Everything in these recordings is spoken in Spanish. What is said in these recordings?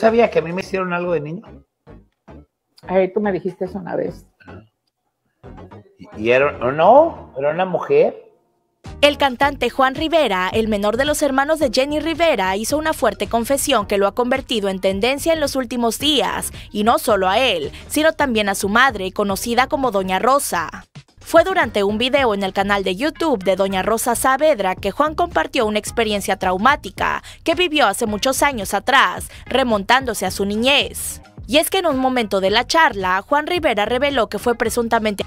sabías que a mí me hicieron algo de niño? Tú me dijiste eso una vez. ¿Y era, o no? ¿Era una mujer? El cantante Juan Rivera, el menor de los hermanos de Jenny Rivera, hizo una fuerte confesión que lo ha convertido en tendencia en los últimos días, y no solo a él, sino también a su madre, conocida como Doña Rosa. Fue durante un video en el canal de YouTube de Doña Rosa Saavedra que Juan compartió una experiencia traumática que vivió hace muchos años atrás, remontándose a su niñez. Y es que en un momento de la charla, Juan Rivera reveló que fue presuntamente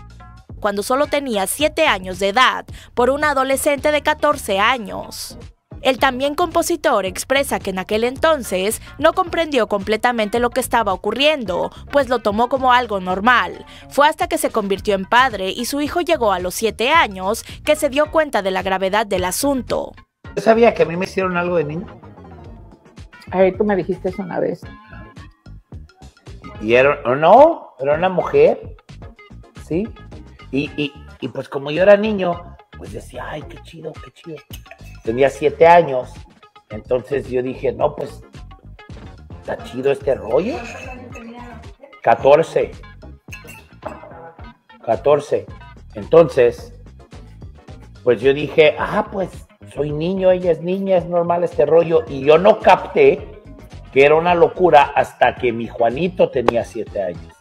cuando solo tenía 7 años de edad, por una adolescente de 14 años. El también compositor expresa que en aquel entonces no comprendió completamente lo que estaba ocurriendo, pues lo tomó como algo normal. Fue hasta que se convirtió en padre y su hijo llegó a los 7 años que se dio cuenta de la gravedad del asunto. ¿Tú sabías que a mí me hicieron algo de niño? Tú me dijiste eso una vez. ¿Y era, o no? ¿Era una mujer? ¿Sí? Y pues como yo era niño, pues decía, ay, qué chido, qué chido. Tenía 7 años, entonces yo dije, no, pues, está chido este rollo. 14. Entonces, pues yo dije, ah, pues, soy niño, ella es niña, es normal este rollo. Y yo no capté que era una locura hasta que mi Juanito tenía 7 años.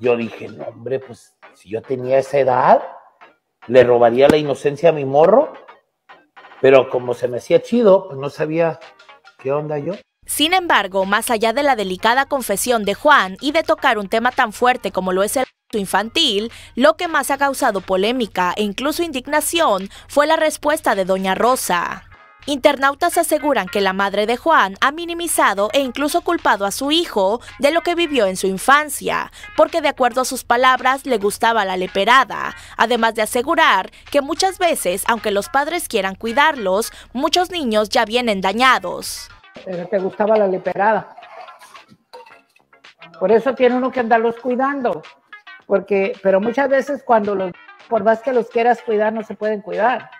Yo dije, no, hombre, pues, si yo tenía esa edad, le robaría la inocencia a mi morro, pero como se me hacía chido, pues no sabía qué onda yo. Sin embargo, más allá de la delicada confesión de Juan y de tocar un tema tan fuerte como lo es el acto infantil, lo que más ha causado polémica e incluso indignación fue la respuesta de Doña Rosa. Internautas aseguran que la madre de Juan ha minimizado e incluso culpado a su hijo de lo que vivió en su infancia, porque de acuerdo a sus palabras le gustaba la leperada, además de asegurar que muchas veces, aunque los padres quieran cuidarlos, muchos niños ya vienen dañados. Pero te gustaba la leperada. Por eso tiene uno que andarlos cuidando, porque, pero muchas veces cuando los, por más que los quieras cuidar, no se pueden cuidar.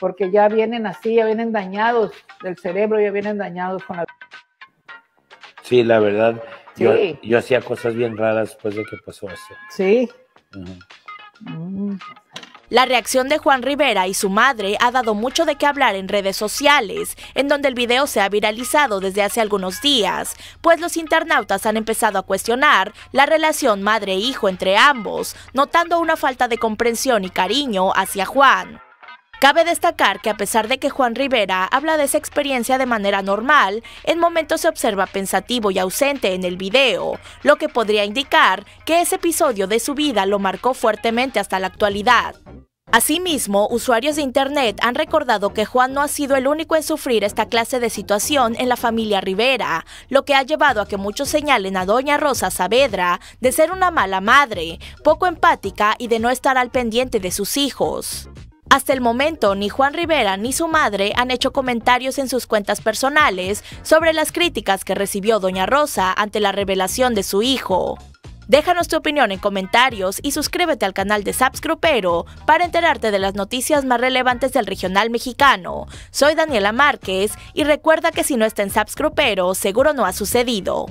Porque ya vienen así, ya vienen dañados del cerebro, ya vienen dañados con la... Sí, la verdad, sí. Yo hacía cosas bien raras después de que pasó eso. Sí. La reacción de Juan Rivera y su madre ha dado mucho de qué hablar en redes sociales, en donde el video se ha viralizado desde hace algunos días, pues los internautas han empezado a cuestionar la relación madre-hijo entre ambos, notando una falta de comprensión y cariño hacia Juan. Cabe destacar que a pesar de que Juan Rivera habla de esa experiencia de manera normal, en momentos se observa pensativo y ausente en el video, lo que podría indicar que ese episodio de su vida lo marcó fuertemente hasta la actualidad. Asimismo, usuarios de internet han recordado que Juan no ha sido el único en sufrir esta clase de situación en la familia Rivera, lo que ha llevado a que muchos señalen a Doña Rosa Saavedra de ser una mala madre, poco empática y de no estar al pendiente de sus hijos. Hasta el momento, ni Juan Rivera ni su madre han hecho comentarios en sus cuentas personales sobre las críticas que recibió Doña Rosa ante la revelación de su hijo. Déjanos tu opinión en comentarios y suscríbete al canal de Saps Grupero para enterarte de las noticias más relevantes del regional mexicano. Soy Daniela Márquez y recuerda que si no está en Saps Grupero, seguro no ha sucedido.